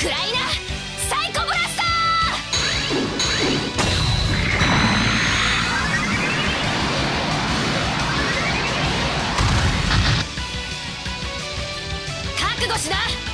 クライナサイコブラスター！覚悟しな！